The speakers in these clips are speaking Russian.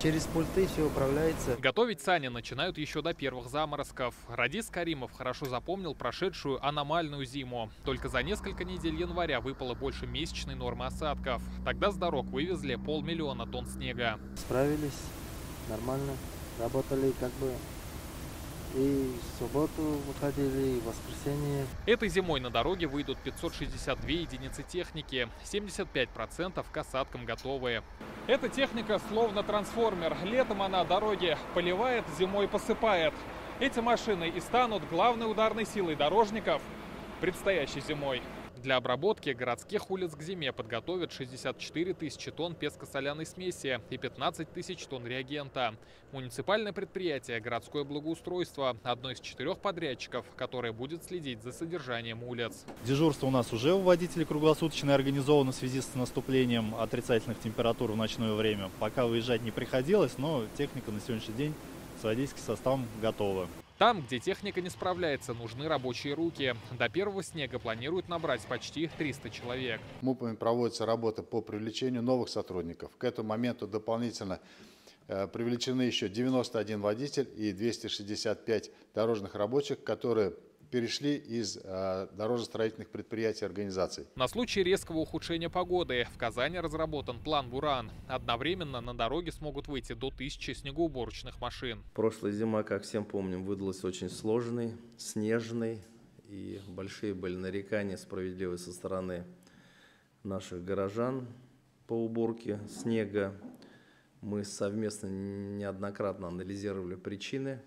Через пульты все управляется. Готовить сани начинают еще до первых заморозков. Радис Каримов хорошо запомнил прошедшую аномальную зиму. Только за несколько недель января выпало больше месячной нормы осадков. Тогда с дорог вывезли полмиллиона тонн снега. Справились нормально, работали как бы. И в субботу выходили, и в воскресенье. Этой зимой на дороге выйдут 562 единицы техники. 75% к осадкам готовые. Эта техника словно трансформер. Летом она дороги поливает, зимой посыпает. Эти машины и станут главной ударной силой дорожников предстоящей зимой. Для обработки городских улиц к зиме подготовят 64 тысячи тонн песко-соляной смеси и 15 тысяч тонн реагента. Муниципальное предприятие «Городское благоустройство» – одно из 4 подрядчиков, которое будет следить за содержанием улиц. Дежурство у нас уже у водителей круглосуточное организовано в связи с наступлением отрицательных температур в ночное время. Пока выезжать не приходилось, но техника на сегодняшний день с водительским составом готова. Там, где техника не справляется, нужны рабочие руки. До первого снега планируют набрать почти 300 человек. МУПами проводится работа по привлечению новых сотрудников. К этому моменту дополнительно привлечены еще 91 водитель и 265 дорожных рабочих, которые перешли из дорожно-строительных предприятий и организаций. На случай резкого ухудшения погоды в Казани разработан план «Буран». Одновременно на дороге смогут выйти до 1000 снегоуборочных машин. Прошлая зима, как всем помним, выдалась очень сложной, снежной. И большие были нарекания справедливые со стороны наших горожан по уборке снега. Мы совместно неоднократно анализировали причины.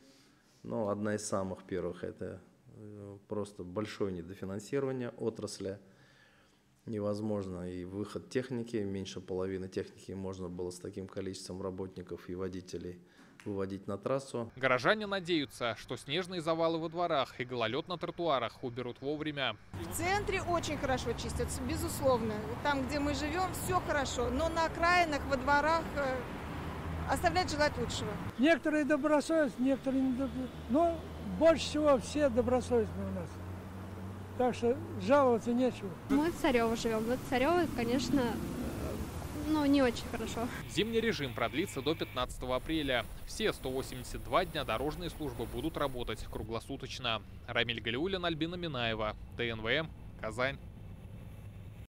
Но одна из самых первых – это просто большое недофинансирование отрасли, невозможно и выход техники, меньше половины техники можно было с таким количеством работников и водителей выводить на трассу. Горожане надеются, что снежные завалы во дворах и гололед на тротуарах уберут вовремя. В центре очень хорошо чистятся, безусловно. Там, где мы живем, все хорошо, но на окраинах, во дворах оставлять желать лучшего. Некоторые добросовестные, некоторые недобросовестные, но больше всего все добросовестные у нас. Так что жаловаться нечего. Мы в Царево живем. Вот Царево, конечно, не очень хорошо. Зимний режим продлится до 15 апреля. Все 182 дня дорожные службы будут работать круглосуточно. Рамиль Галиуллин, Альбина Минаева, ТНВМ, Казань.